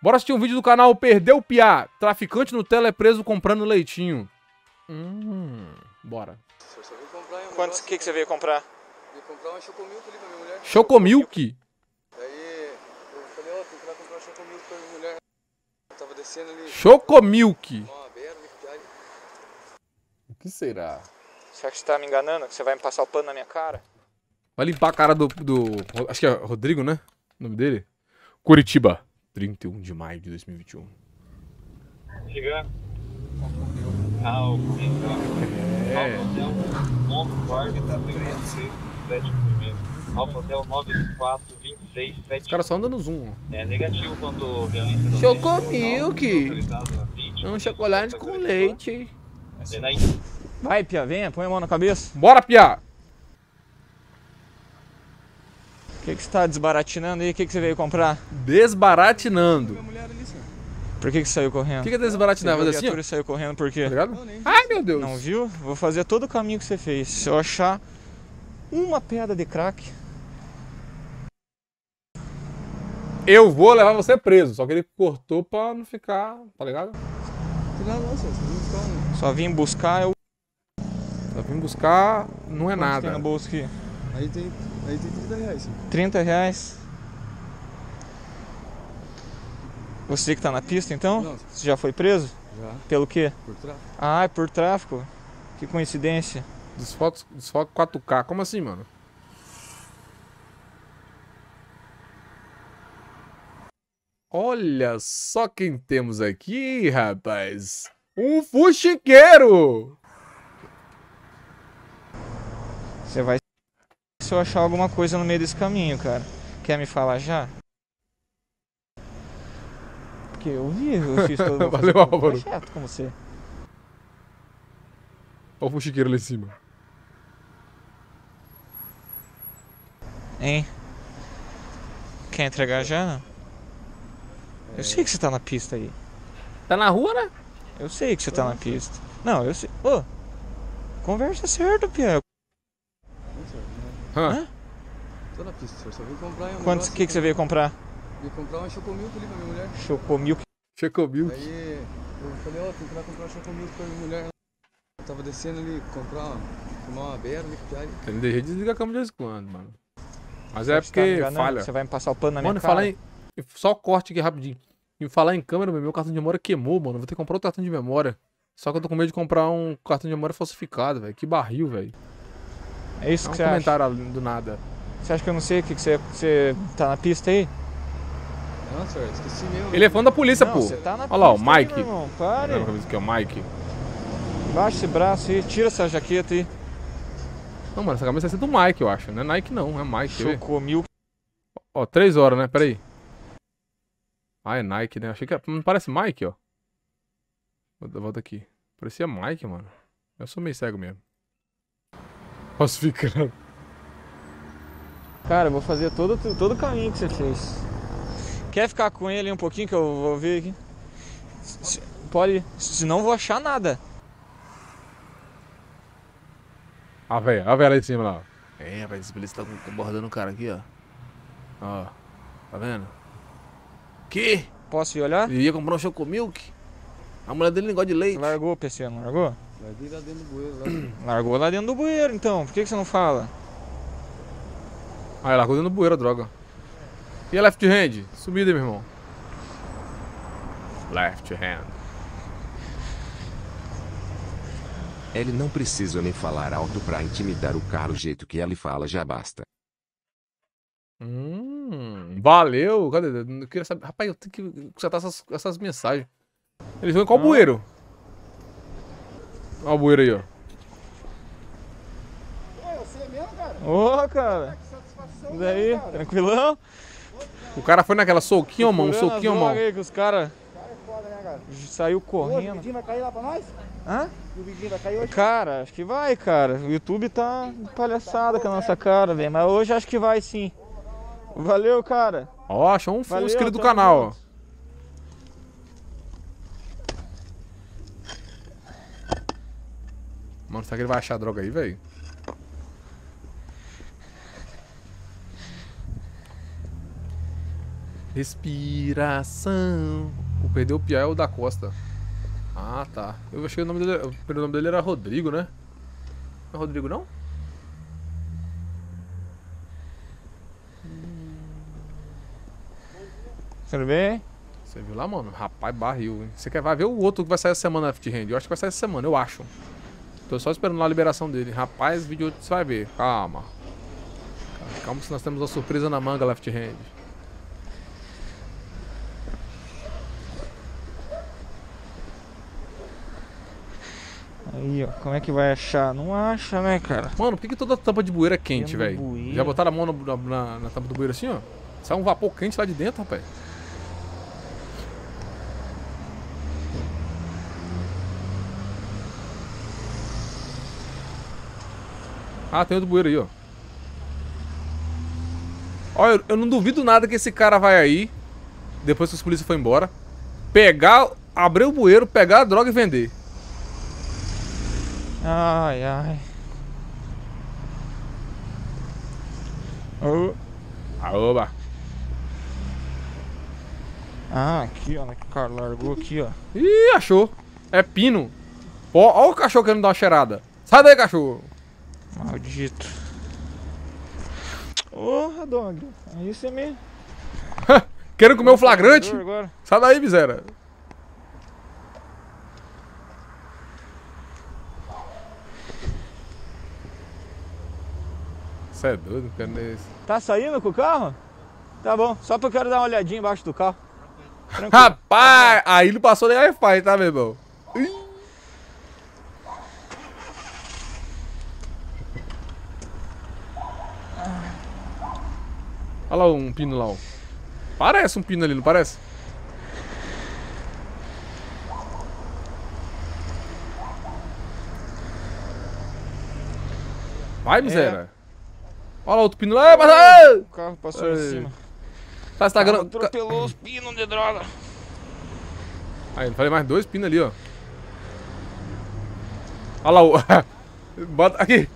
Bora assistir um vídeo do canal Perdeu Piá. Traficante Nutella é preso comprando leitinho. Bora. Quantos que você veio comprar? Veio comprar uma Chocomilk ali pra minha mulher. Chocomilk? Daí eu falei, ó, tem que ir lá comprar uma Chocomilk pra minha mulher. Eu tava descendo ali. Chocomilk. O que será? Será que você tá me enganando? Que você vai me passar o pano na minha cara? Vai limpar a cara do... Acho que é Rodrigo, né? O nome dele? Curitiba. 31 de maio de 2021. Chegando. Ah, o Alfa Hotel 94717. Alfa Hotel 94267. Os caras só andam no zoom. É negativo quanto violência. Chocomilk. Um chocolate com leite. Vai, Pia, venha, põe a mão na cabeça. Bora, Pia! O que você tá desbaratinando aí? O que você veio comprar? Desbaratinando. Por que você saiu correndo? O que é desbaratinar? Você viu a viatura e saiu correndo por quê? Tá. Ai, meu Deus. Não viu? Vou fazer todo o caminho que você fez. Se eu achar uma pedra de crack... Eu vou levar você preso. Só que ele cortou pra não ficar... Tá ligado? Só vim buscar... Eu... Só vim buscar... Não é nada. Quanto tem no bolso aqui? Aí tem 30 reais. 30 reais? Você que tá na pista então? Não. Você já foi preso? Já. Pelo quê? Por tráfico. Ah, é por tráfico? Que coincidência. Desfoque 4K. Como assim, mano? Olha só quem temos aqui, rapaz. Um fuxiqueiro! Você vai... Se eu achar alguma coisa no meio desse caminho, cara. Quer me falar já? Porque eu fiz todo mundo. Valeu, Álvaro. Tá chato com você. Olha o fuxiqueiro lá em cima. Hein? Quer entregar já? Não? Eu sei que você tá na pista aí. Tá na rua, né? Eu sei que você tá na pista. Não, eu sei. Ô! Conversa certo, Pia. Hã? Tô na pista, senhor. Só vim comprar um negócio. O que você veio comprar? Vim comprar uma Chocomilk ali pra minha mulher. Chocomilk? Chocomilk? Aí eu falei, ó, tem que ir lá comprar uma Chocomilk pra minha mulher. Eu tava descendo ali, tomar uma beira, me piar ali. Eu me deixei desligar a câmera de vez em quando, mano. Mas é porque falha. Você vai me passar o pano na minha cara? Mano, só corte aqui rapidinho. E falar em câmera, meu cartão de memória queimou, mano. Eu vou ter que comprar outro cartão de memória. Só que eu tô com medo de comprar um cartão de memória falsificado, velho. Que barril, velho. É isso que você acha? É um comentário do nada. Você acha que eu não sei o que você tá na pista aí? Não, senhor, esqueci mesmo. Ele é fã da polícia, não, pô. Você tá na pista. Olha lá, o Mike. Aí, irmão, pare. Não, que é o Mike. Baixa esse braço aí, tira essa jaqueta aí. Não, mano, essa camisa é do Mike, eu acho. Não é Nike, não, é Mike. Chocomilk. Ó, 3 horas, né? Pera aí. Ah, é Nike, né? Achei que era... Não parece Mike, ó. Vou dar volta aqui. Parecia Mike, mano. Eu sou meio cego mesmo. Falsificando. Cara, eu vou fazer todo o caminho que você fez. Quer ficar com ele um pouquinho que eu vou ver aqui? Pode, senão eu vou achar nada. A véia lá em cima lá. É, rapaz, esse polícia tá abordando o cara aqui, ó. Ó, tá vendo? Que? Posso ir olhar? Ele ia comprar um Chocomilk. A mulher dele não gosta de leite. Largou o PC, não largou? Larguei lá dentro do bueiro. Largou lá dentro do bueiro, então. Por que você não fala? Ah, largou dentro do bueiro a droga. E a left hand? Subida aí, meu irmão. Left hand. Ele não precisa nem falar alto pra intimidar o cara. O jeito que ele fala já basta. Valeu. Cadê? Eu queria saber. Rapaz, eu tenho que consertar essas mensagens. Eles vão em qual bueiro? Olha o bueiro aí, ó. Ué, você mesmo, cara? Ô, cara. Que satisfação, daí, cara. Tranquilão? O cara foi naquela soquinho, mano. Soquinho, mano. Aí, que os caras... Cara é foda, né, cara? Saiu correndo. O vidinho vai cair lá pra nós? Hã? O vidinho vai cair hoje? Cara, acho que vai, cara. O YouTube tá palhaçada com a nossa cara, velho. Mas hoje acho que vai, sim. Valeu, cara. Ó, achou um inscrito do canal, ó. Mano, será que ele vai achar a droga aí, velho? Respiração. O Perdeu Piá é o da Costa. Ah, tá. Eu achei que o nome dele era Rodrigo, né? Não é Rodrigo, não? Quero ver. Você viu lá, mano? Rapaz, barril. Você quer vai ver o outro que vai sair essa semana, Fit Hand? Eu acho que vai sair essa semana, eu acho. Tô só esperando lá a liberação dele. Rapaz, vídeo você vai ver. Calma. Calma que nós temos uma surpresa na manga, Left Hand. Aí, ó, como é que vai achar? Não acha, né, cara? Mano, por que toda a tampa de bueira é quente, velho? Já botaram a mão na tampa do bueiro assim, ó? Sai um vapor quente lá de dentro, rapaz. Ah, tem outro bueiro aí, ó. Olha, eu não duvido nada que esse cara vai aí, depois que os polícias foram embora, pegar, abrir o bueiro, pegar a droga e vender. Ai, ai. Oh. Aoba. Ah, aqui, ó. O cara largou aqui, ó. Ih, achou. É pino. Ó, ó o cachorro querendo dar uma cheirada. Sai daí, cachorro. Maldito. Porra, dog. Aí você me... Querendo comer o flagrante? Agora. Sai daí, miséria. Você é doido, não quero nem isso. Tá saindo com o carro? Tá bom, só porque eu quero dar uma olhadinha embaixo do carro. Tranquilo. Rapaz, aí não passou nem Wi-Fi, tá, meu irmão? Olha lá um pino lá, ó. Parece um pino ali, não parece? Vai, miséria. É. Olha lá outro pino lá, mas... O carro passou em cima. Tá, você tá ganhando... Atropelou os pinos de droga. Aí, falei mais dois pinos ali, ó. Olha lá o... Bota aqui.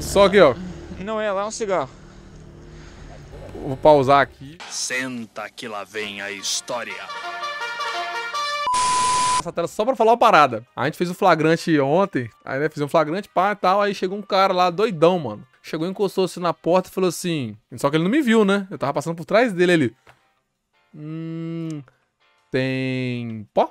Só aqui, ó. Não é, lá é um cigarro. Vou pausar aqui. Senta que lá vem a história. Essa tela só pra falar uma parada. A gente fez um flagrante ontem. Aí, né, fizemos um flagrante, pá e tal. Aí chegou um cara lá, doidão, mano. Chegou, encostou assim na porta e falou assim... Só que ele não me viu, né? Eu tava passando por trás dele ali. Tem... pó?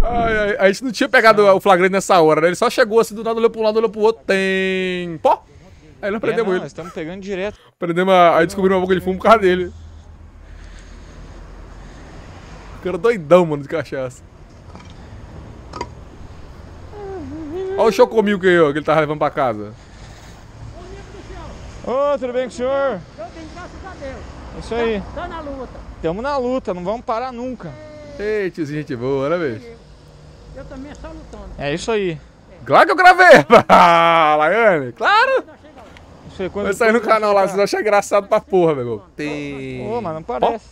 Ai, ai, a gente não tinha pegado o flagrante nessa hora, né? Ele só chegou assim, do nada, olhou pra um lado, olhou pro outro. Tem... pó? Aí nós prendemos ele. Nós estamos pegando direto. Prendemos a... Aí descobrimos uma boca de fumo por causa dele. O cara doidão, mano, de cachaça. Olha o Chocomilk aí, ó, que ele tava levando pra casa. Ô, tudo bem com o senhor? Eu tenho, graças a Deus. Isso aí. Tá na luta. Tamo na luta, não vamos parar nunca. Ei, tiozinho, gente boa, né, velho? Eu também só lutando. É isso aí. Claro que eu gravei! Laiane, claro! Vai sair no canal lá, vocês acham engraçado pra porra, velho. Tem... Ô, mas não parece.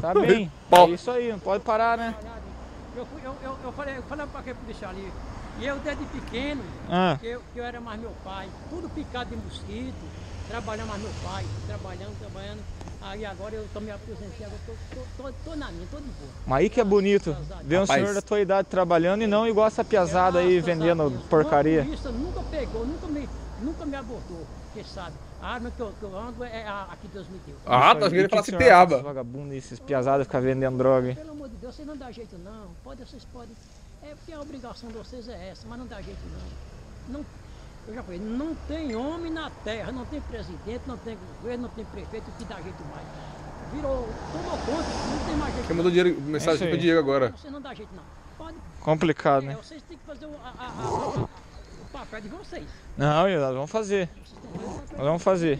Tá bem. É isso aí, não pode parar, né? Eu falei pra que deixar ali. E eu desde pequeno, que eu era mais meu pai. Tudo picado de mosquito, trabalhando mais meu pai. Trabalhando. Aí agora eu tô me aposentando, tô na minha, tô de boa. Mas aí que é bonito, ver um senhor da tua idade trabalhando e não igual essa piazada aí vendendo porcaria. Nunca pegou, nunca me abordou, porque sabe. A arma que eu ando é a que Deus me deu. Ah, tá vendo ele falar se teaba. Vagabundo, esses piazados ficar vendendo droga, hein? Pelo amor de Deus, vocês não dá jeito não. Vocês podem. É porque a obrigação de vocês é essa, mas não dá jeito não. Eu já falei, não tem homem na terra, não tem presidente, não tem governo, não tem prefeito que dá jeito mais. Virou, tomou conta, não tem mais jeito. Você mandou dinheiro, mensagem pro Diego agora. Vocês não dá jeito não. Pode. Complicado, né? Vocês têm que fazer o papel de vocês. Não, nós vamos fazer. Nós vamos fazer.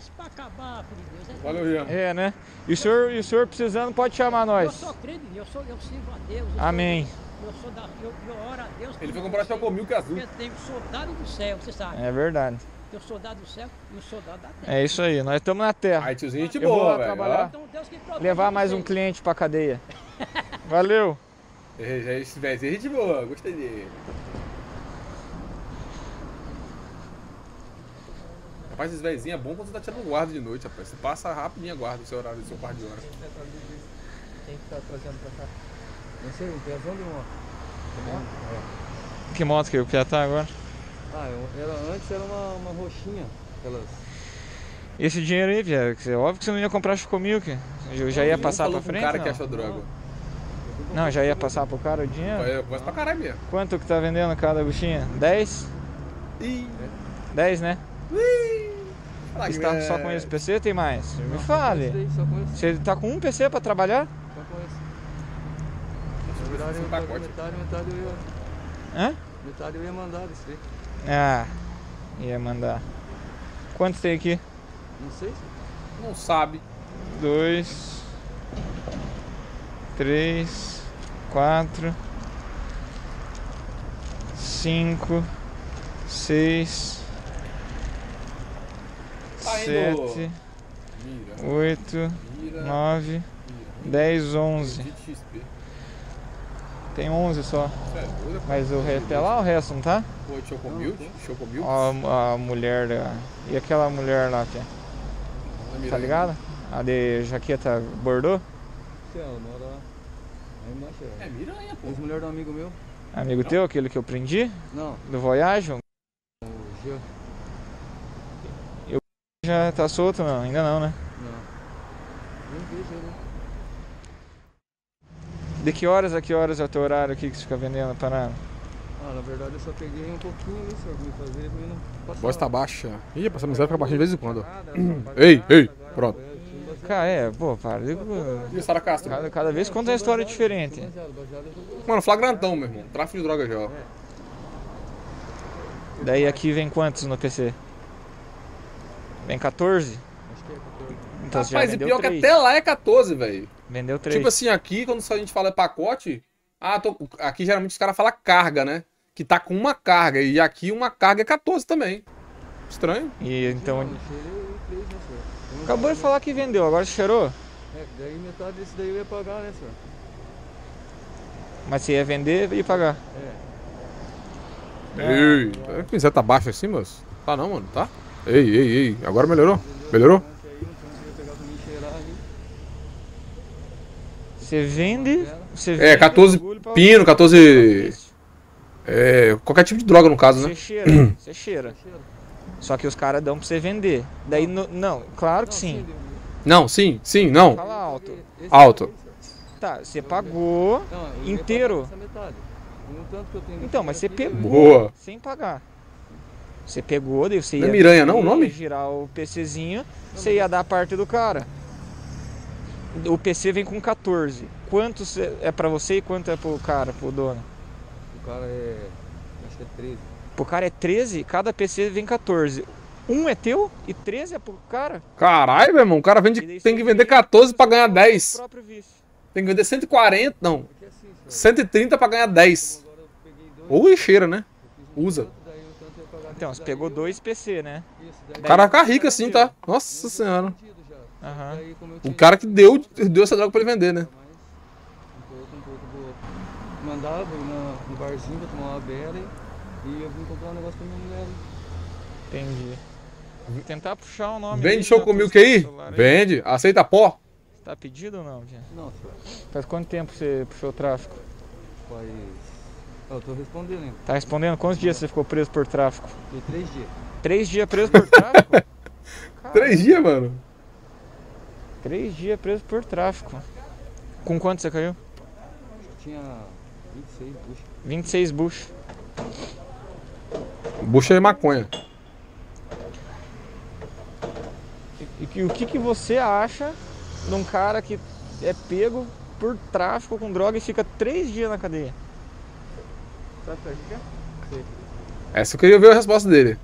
Valeu, Iago. É, né? E o senhor precisando pode chamar nós. Eu sou crente, eu sirvo a Deus. Amém. Eu oro a Deus. Ele foi comprar Chocomilk azul. Eu tenho soldado do céu, você sabe. É verdade. Eu sou soldado do céu e o soldado da terra. É isso aí, nós estamos na terra. Aí, tiozinho, gente boa, velho. Trabalhar, então, Deus que protege. Levar mais um cliente pra cadeia. Valeu. Já estivesse de boa, gostei dele. Rapaz, esses velhinhos é bom quando você tá tirando guarda de noite, rapaz. Você passa rapidinho a guarda do seu horário, do seu quarto de hora. Quem que tá trazendo pra cá? Não sei, um Piazão de moto. Que moto que o Piá tá agora? Ah, antes era uma roxinha. Aquelas... Esse dinheiro aí, Piá, óbvio que você não ia comprar Chocomilk. Eu já ia passar pra frente. O cara que achou droga. Não, já ia passar pro cara o dinheiro? Eu gosto pra caralho mesmo. Quanto que tá vendendo cada buchinha? 10? 10, né? Você tá só com esse PC ou tem mais? Me fale. Você tá com um PC pra trabalhar? Só com esse. Viraram um pacote. Metade eu ia... Hã? Metade eu ia mandar isso aí. Ah, ia mandar. Quantos tem aqui? Não sei. Não sabe. 2, 3, 4, 5, 6, 7, 8, 9, 10, 11. Tem 11 só. Mas o resto é lá, o resto não tá? Chocomilk? Ó, a mulher da... E aquela mulher lá que é? Tá ligado? A de jaqueta bordô? É Miranha, pô. Mulher do amigo meu. Amigo teu, aquele que eu prendi? Não. Do Voyage? Eu já tá solto, não? Ainda não, né? Não. Nem vejo, né? De que horas a que horas é o teu horário aqui que você fica vendendo a parada? Ah, na verdade eu só peguei um pouquinho ali, senhor. Vim fazer, vim não passar. Bosta baixa. Ih, passar miséria fica baixa de vez em quando. Ei, pronto. Cara, pô, para. E o Sara Castro? Cada vez conta uma história diferente. Mano, flagrantão, meu irmão. Tráfico de droga já, ó. Daí aqui vem quantos no PC? Vem 14? Acho que é 14. Então, rapaz, e pior 3. Que até lá é 14, velho. Vendeu 3. Tipo assim, aqui, quando a gente fala pacote... Ah, aqui geralmente os caras falam carga, né? Que tá com uma carga. E aqui uma carga é 14 também. Estranho. E então... Acabou de falar que vendeu, agora cheirou? É, daí metade disso daí eu ia pagar, né, senhor? Mas você ia vender e ia pagar? É. Ei, a pincel tá baixo assim, moço? Tá não, mano, tá? Ei, agora melhorou? Melhorou? Você vende... É, 14 pino, 14... É, qualquer tipo de droga no caso, né? Você cheira, você cheira. Só que os caras dão pra você vender. Daí, não, claro que sim. Não, sim, não. Fala alto. Alto. Tá, você pagou inteiro. Então, mas você pegou. Boa. Sem pagar. Você pegou, daí você ia... Não é Miranha não o nome? Girar o PCzinho, você ia dar a parte do cara. O PC vem com 14. Quanto é pra você e quanto é pro cara, pro dono? O cara é... acho que é 13. Pro cara é 13, cada PC vem 14. Um é teu e 13 é pro cara? Caralho, meu irmão, o cara vende, tem que vender 14 pra ganhar 10. Tem que vender 140, não. 130 pra ganhar 10. Ou lixeira, né? Usa. Então, você pegou 2 PC, né? O cara vai ficar rico assim, tá? Nossa senhora. Uhum. O cara que deu essa droga pra ele vender, né? Mandava no barzinho pra tomar uma bela e... E eu vim comprar um negócio pra minha mulher. Entendi. Vou tentar puxar o nome. Vende Chocomilk aí? Vende. Aceita pó? Tá pedido ou não, gente? Não, senhor. Faz quanto tempo você puxou o tráfico? Faz... Eu tô respondendo ainda. Tá respondendo? Quantos dias você ficou preso por tráfico? Fiquei 3 dias. 3 dias preso por tráfico? 3 dias, mano? 3 dias preso por tráfico. Com quanto você caiu? Acho que tinha 26 buchas. 26 buchas. Bucha é maconha. E o que você acha de um cara que é pego por tráfico com droga e fica 3 dias na cadeia? Sabe o que é? Essa eu queria ver a resposta dele.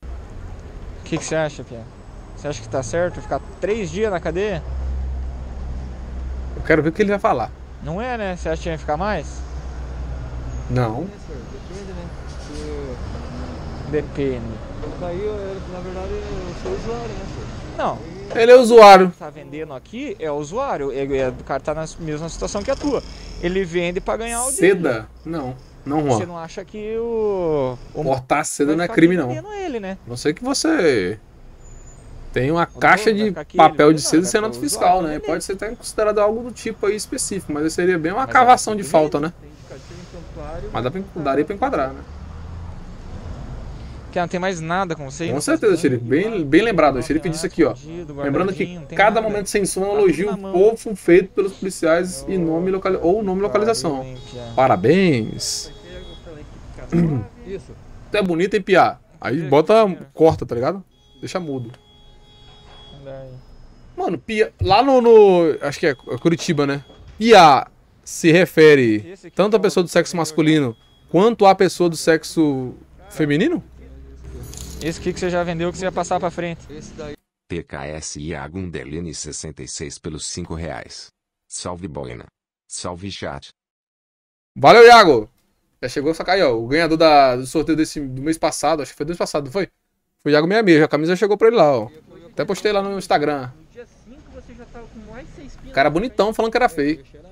O que você acha, Pia? Você acha que tá certo ficar 3 dias na cadeia? Eu quero ver o que ele vai falar. Não é, né? Você acha que ia ficar mais? Não. Depende, né? Depende. Eu caí, na verdade, eu sou usuário, né, senhor? Não. Ele é usuário. Tá vendendo aqui, é usuário. O cara tá na mesma situação que a tua. Ele vende pra ganhar o dinheiro. Seda? Não. Não, Juan. Você não acha que o cortar seda não é crime, não. Ele, né? Não sei que você tem uma caixa de papel de seda sendo nota fiscal, né? Pode ser até considerado algo do tipo aí específico, mas seria bem uma cavação de falta, né? Mas daria pra enquadrar, né? Que não tem mais nada com você. Com certeza, Xerife. Bem lembrado. O Xerife disse aqui, ó. Lembrando que cada momento sem som elogia o povo feito pelos policiais e nome ou nome e localização. Parabéns. Isso é bonito, hein, Piá? Aí bota, corta, tá ligado? Deixa mudo. Mano, Piá. Lá no acho que é Curitiba, né? Piá se refere tanto à pessoa do sexo masculino quanto à pessoa do sexo feminino? Esse aqui que você já vendeu, que você ia passar pra frente. Esse daí. TKS Iago Mundeleni 66 pelos R$5. Salve, Boina. Salve, chat. Valeu, Iago. Já chegou essa aí, ó. O ganhador do sorteio do mês passado. Acho que foi do mês passado, não foi? Foi o Iago 66. A camisa chegou pra ele lá, ó. Até postei lá no Instagram. No dia 5 você já tava com mais 6 pilas. Cara bonitão falando que era feio. Eu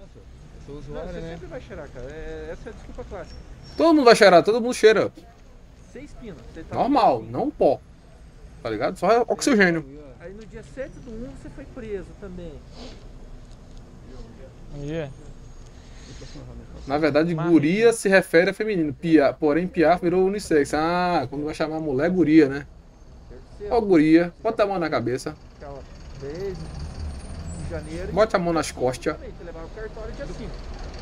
sou usuário, né? Você sempre vai cheirar, cara. Essa é a desculpa clássica. Todo mundo vai cheirar, todo mundo cheira. Normal, não pó. Tá ligado? Só oxigênio. Aí no dia 7 do 1 você foi preso também. Yeah. Na verdade, guria se refere a feminino. Piá, porém, piá virou unissex. Ah, quando vai chamar mulher, guria, né? Ó, guria, bota a mão na cabeça. Bota a mão nas costas.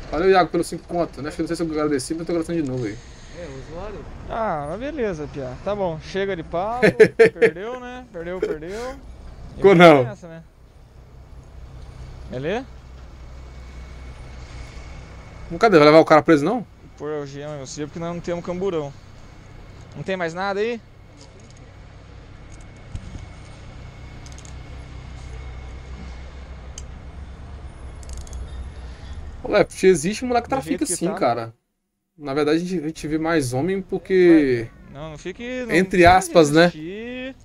Valeu, Iago, pelo 5 conto. Né? Não sei se eu agradeci, mas eu tô agradecendo de novo aí. É, usuário? Ah, mas beleza, Piá. Tá bom, chega de pau. Perdeu, né? Perdeu. Ficou não. Nessa, né? Beleza? Cadê? Vai levar o cara preso, não? Por algema, eu sei, porque nós não temos camburão. Não tem mais nada aí? Olha, existe moleque que trafica sim, tá, cara. Na verdade, a gente vê mais homem porque, não fique, entre aspas, né?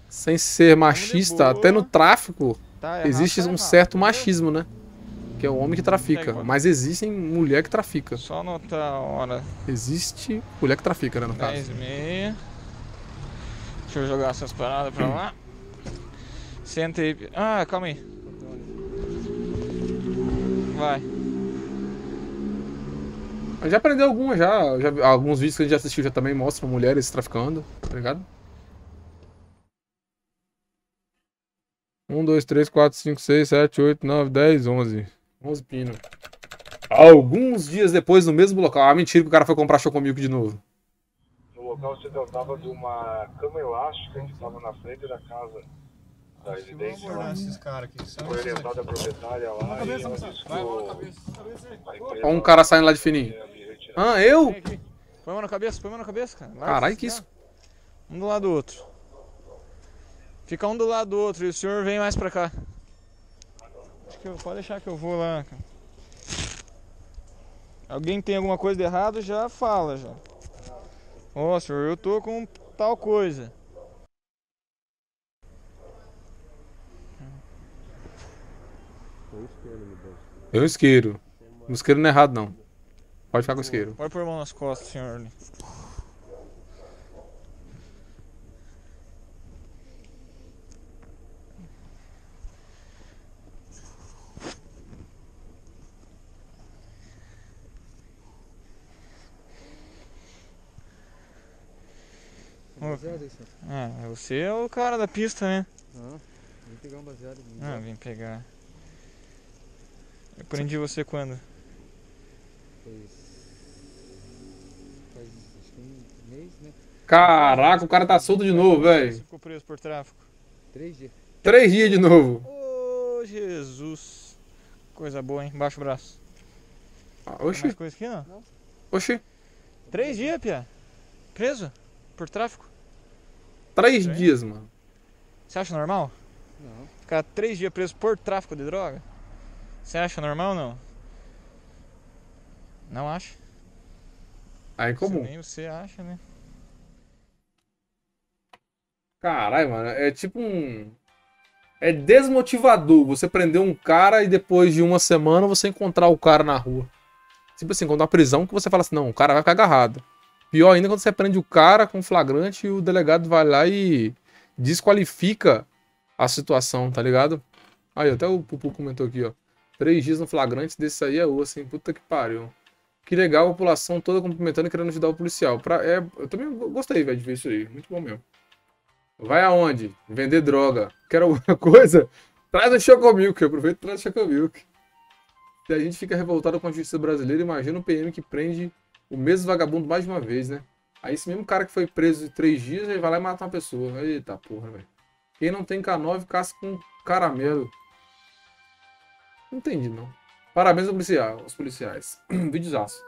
Sem ser machista, até no tráfico, tá, existe um certo machismo, né? Que é o homem que trafica. Mas existem mulher que trafica. Só anotar a hora. Existe mulher que trafica, né, no caso. 10h30. Deixa eu jogar essas paradas pra lá. Senta aí. Ah, calma aí. Vai. A gente já aprendeu algumas, já alguns vídeos que a gente já assistiu já também mostram mulheres traficando, tá ligado? 1, 2, 3, 4, 5, 6, 7, 8, 9, 10, 11. 11 pino. Alguns dias depois no mesmo local. Ah, mentira que o cara foi comprar Chocomilk de novo. No local você tratava de uma cama elástica, a gente estava na frente da casa da residência lá. Esses cara aqui, foi orientada a proprietária lá. Olha um cara saindo lá de fininho. Ah, eu? Põe a mão na cabeça, cara. Caralho, que isso? Um do lado do outro. Fica um do lado do outro e o senhor vem mais pra cá. Acho que pode deixar que eu vou lá, cara. Alguém tem alguma coisa de errado, já fala, já. Ó, senhor, eu tô com tal coisa. Eu isqueiro. O isqueiro não é errado, não. Pode ficar com o isqueiro. Pode pôr a mão nas costas, senhor. Ah, você é o cara da pista, né? Ah, vim pegar um baseado. Ah, vim pegar. Eu prendi você quando? Faz acho que um mês, né? Caraca, o cara tá solto de novo, velho. Ficou preso por tráfico. 3 dias. 3 dias de novo. Ô, Jesus. Coisa boa, hein? Baixa o braço. Ah, oxi. Tem mais coisa aqui, não? Não. Oxi. 3 dias, Pia. Preso? Por tráfico? 3 dias, mano. Você acha normal? Não. Ficar 3 dias preso por tráfico de droga? Você acha normal ou não? Não acha? Aí é comum. Nem você acha, né? Caralho, mano. É tipo um... É desmotivador você prender um cara e depois de uma semana você encontrar o cara na rua. Tipo assim, quando a prisão que você fala assim, não, o cara vai ficar agarrado. Pior ainda quando você prende o cara com flagrante e o delegado vai lá e desqualifica a situação, tá ligado? Aí, até o Pupu comentou aqui, ó. 3 dias no flagrante, desse aí é o assim, puta que pariu. Que legal, a população toda cumprimentando e querendo ajudar o policial. Eu também gostei, velho, de ver isso aí. Muito bom mesmo. Vai aonde? Vender droga. Quer alguma coisa? Traz o Chocomilk. Aproveita e traz o Chocomilk. Se a gente fica revoltado com a justiça brasileira, imagina o PM que prende o mesmo vagabundo mais de uma vez, né? Aí esse mesmo cara que foi preso de 3 dias, ele vai lá e mata uma pessoa. Eita porra, velho. Quem não tem K9, caça com caramelo. Não entendi, não. Parabéns aos policiais. Videozaço.